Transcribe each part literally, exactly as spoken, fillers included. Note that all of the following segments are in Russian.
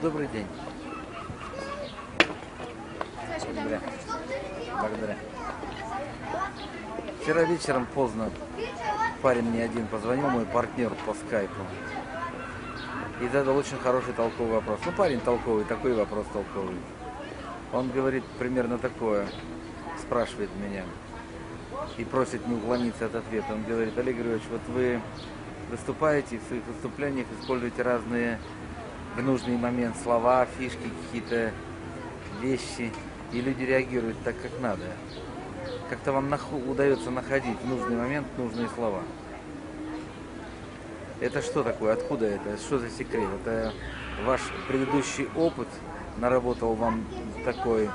Добрый день. Благодаря. Благодаря. Вчера вечером поздно парень мне один позвонил, мой партнер по скайпу, и задал очень хороший толковый вопрос. Ну, парень толковый, такой вопрос толковый. Он говорит примерно такое, спрашивает меня и просит не уклониться от ответа. Он говорит: Олег Григорьевич, вот вы выступаете, и в своих выступлениях используете разные в нужный момент слова, фишки, какие-то вещи, и люди реагируют так, как надо. Как-то вам нах... удается находить в нужный момент нужные слова. Это что такое? Откуда это? Что за секрет? Это ваш предыдущий опыт наработал вам такой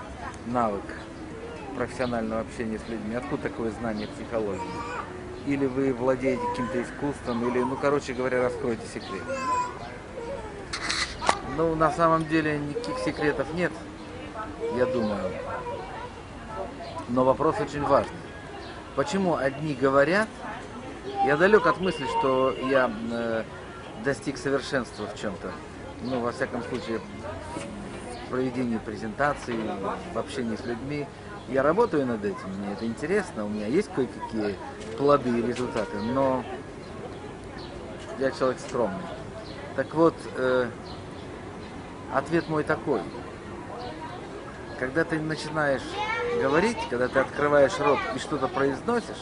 навык профессионального общения с людьми? Откуда такое знание психологии? Или вы владеете каким-то искусством, или, ну, короче говоря, раскройте секрет. Ну, на самом деле, никаких секретов нет, я думаю. Но вопрос очень важный. Почему одни говорят? Я далек от мысли, что я э, достиг совершенства в чем-то. Ну, во всяком случае, в проведении презентаций, в общении с людьми. Я работаю над этим, мне это интересно, у меня есть кое-какие плоды и результаты, но я человек скромный. Так вот... Э, Ответ мой такой: когда ты начинаешь говорить, когда ты открываешь рот и что-то произносишь,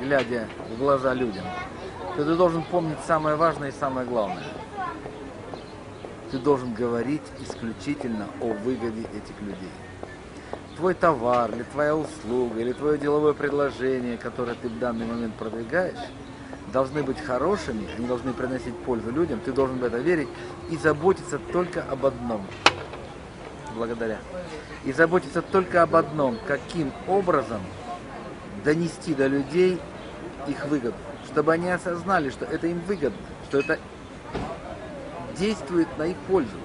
глядя в глаза людям, то ты должен помнить самое важное и самое главное. Ты должен говорить исключительно о выгоде этих людей. Твой товар, или твоя услуга, или твое деловое предложение, которое ты в данный момент продвигаешь, должны быть хорошими, они должны приносить пользу людям, ты должен в это верить и заботиться только об одном. Благодаря. И заботиться только об одном, каким образом донести до людей их выгоду, чтобы они осознали, что это им выгодно, что это действует на их пользу,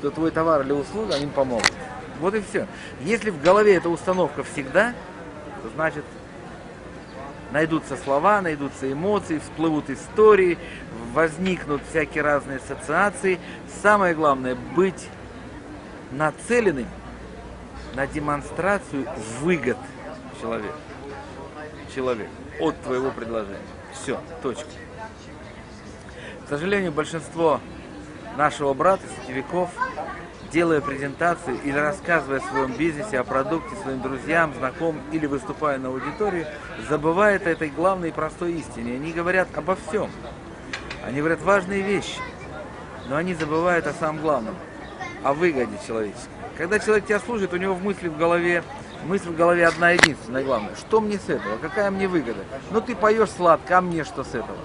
что твой товар или услуга им помогут. Вот и все. Если в голове эта установка всегда, то значит... найдутся слова, найдутся эмоции, всплывут истории, возникнут всякие разные ассоциации. Самое главное – быть нацеленным на демонстрацию выгод человека, человека от твоего предложения. Все, точка. К сожалению, большинство нашего брата, сетевиков, делая презентации или рассказывая о своем бизнесе, о продукте своим друзьям, знакомым или выступая на аудитории, забывает о этой главной и простой истине. Они говорят обо всем. Они говорят важные вещи, но они забывают о самом главном, о выгоде человеческой. Когда человек тебя слушает, у него в мысли в голове, мысль в голове одна единственная, главная. Что мне с этого? Какая мне выгода? Ну ты поешь сладко, а мне что с этого?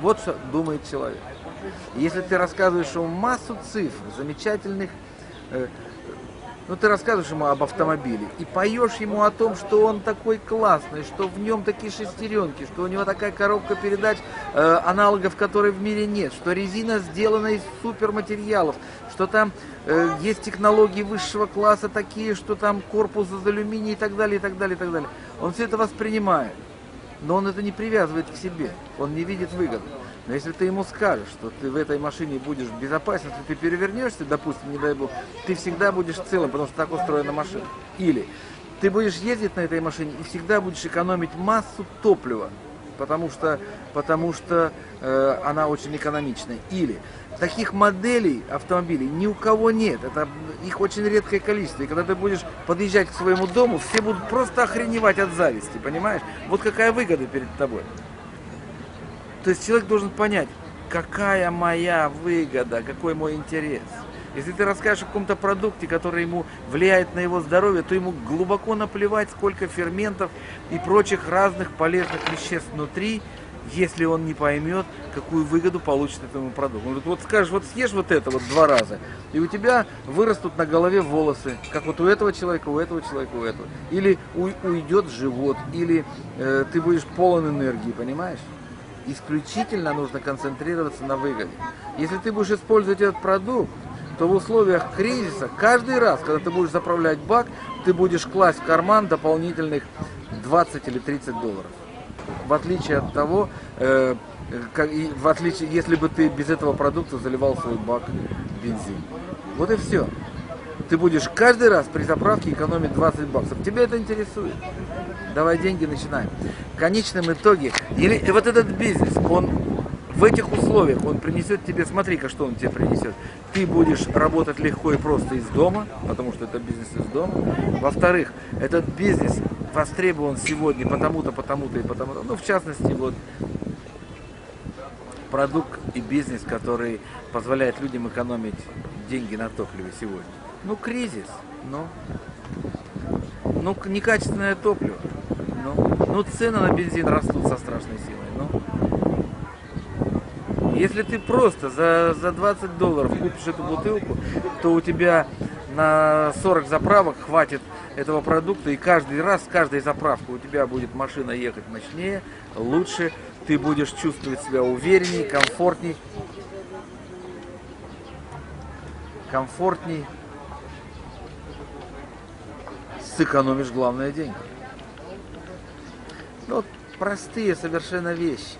Вот что думает человек. Если ты рассказываешь ему массу цифр, замечательных, ну, ты рассказываешь ему об автомобиле и поешь ему о том, что он такой классный, что в нем такие шестеренки, что у него такая коробка передач, э, аналогов которой в мире нет, что резина сделана из суперматериалов, что там э, есть технологии высшего класса такие, что там корпус из алюминия и так далее, и так далее, и так далее. Он все это воспринимает, но он это не привязывает к себе, он не видит выгоды. Но если ты ему скажешь, что ты в этой машине будешь безопасен, если ты перевернешься, допустим, не дай бог, ты всегда будешь целым, потому что так устроена машина. Или ты будешь ездить на этой машине и всегда будешь экономить массу топлива, потому что, потому что э, она очень экономичная. Или таких моделей автомобилей ни у кого нет, это их очень редкое количество. И когда ты будешь подъезжать к своему дому, все будут просто охреневать от зависти, понимаешь? Вот какая выгода перед тобой. То есть человек должен понять, какая моя выгода, какой мой интерес, Если ты расскажешь о каком-то продукте, который ему влияет на его здоровье, то ему глубоко наплевать, сколько ферментов и прочих разных полезных веществ внутри, если он не поймет, какую выгоду получит этому продукту. Он говорит, вот скажешь, вот съешь вот это вот два раза, и у тебя вырастут на голове волосы, как вот у этого человека, у этого человека, у этого. Или уйдет живот, или э, ты будешь полон энергии, понимаешь? Исключительно нужно концентрироваться на выгоде. Если ты будешь использовать этот продукт, то в условиях кризиса каждый раз, когда ты будешь заправлять бак, ты будешь класть в карман дополнительных двадцать или тридцать долларов. В отличие от того, э, как, в отличие, если бы ты без этого продукта заливал свой бак бензин. Вот и все. Ты будешь каждый раз при заправке экономить двадцать баксов. Тебя это интересует? Давай деньги, начинаем. В конечном итоге, или вот этот бизнес, он в этих условиях, он принесет тебе, смотри-ка, что он тебе принесет. Ты будешь работать легко и просто из дома, потому что это бизнес из дома. Во-вторых, этот бизнес востребован сегодня потому-то, потому-то и потому-то. Ну, в частности, вот продукт и бизнес, который позволяет людям экономить деньги на топливе сегодня. Ну, кризис, ну, ну некачественное топливо, ну, ну цены на бензин растут со страшной силой. Ну. Если ты просто за, за двадцать долларов купишь эту бутылку, то у тебя на сорок заправок хватит этого продукта, и каждый раз, с каждой заправкой у тебя будет машина ехать мощнее, лучше, ты будешь чувствовать себя уверенней, комфортней, комфортней. Сэкономишь, главное, деньги. Ну, вот простые совершенно вещи.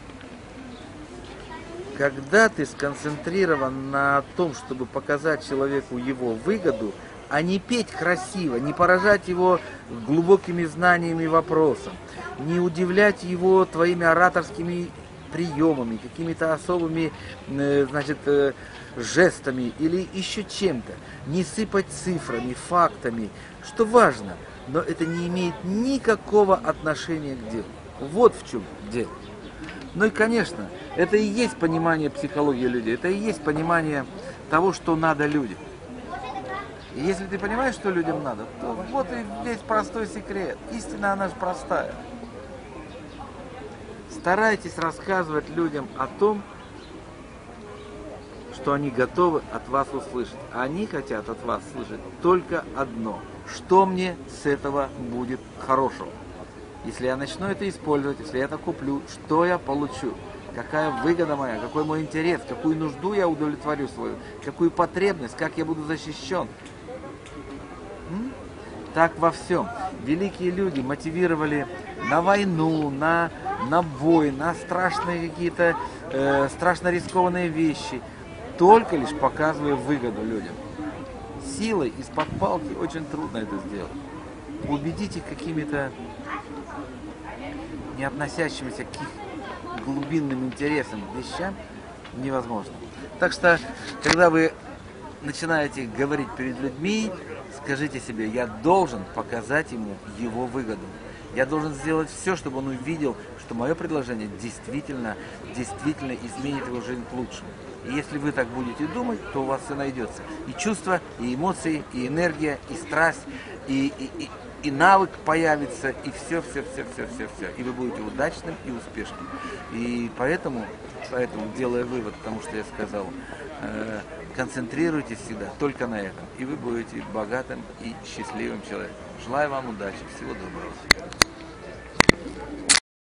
Когда ты сконцентрирован на том, чтобы показать человеку его выгоду, а не петь красиво, не поражать его глубокими знаниями и вопросом, не удивлять его твоими ораторскими приемами, какими-то особыми, значит, жестами или еще чем-то, не сыпать цифрами, фактами, что важно, но это не имеет никакого отношения к делу. Вот в чем дело. Ну и, конечно, это и есть понимание психологии людей, это и есть понимание того, что надо людям. И если ты понимаешь, что людям надо, то вот и весь простой секрет. Истина, она же простая. Старайтесь рассказывать людям о том, что они готовы от вас услышать. Они хотят от вас слышать только одно. Что мне с этого будет хорошего? Если я начну это использовать, если я это куплю, что я получу? Какая выгода моя, какой мой интерес, какую нужду я удовлетворю свою, какую потребность, как я буду защищен? М? Так во всем. Великие люди мотивировали на войну, на, на бой, на страшные какие-то, э, страшно рискованные вещи. Только лишь показывая выгоду людям. Силой из-под палки очень трудно это сделать. Убедите какими-то не относящимися к глубинным интересам вещам невозможно. Так что, когда вы начинаете говорить перед людьми, скажите себе, я должен показать ему его выгоду. Я должен сделать все, чтобы он увидел, что мое предложение действительно, действительно изменит его жизнь к лучшему. И если вы так будете думать, то у вас все найдется. И чувства, и эмоции, и энергия, и страсть, и, и, и, и навык появится, и все-все-все-все-все-все. И вы будете удачным и успешным. И поэтому, поэтому делая вывод, потому что я сказал, э, концентрируйтесь всегда только на этом. И вы будете богатым и счастливым человеком. Желаю вам удачи. Всего доброго.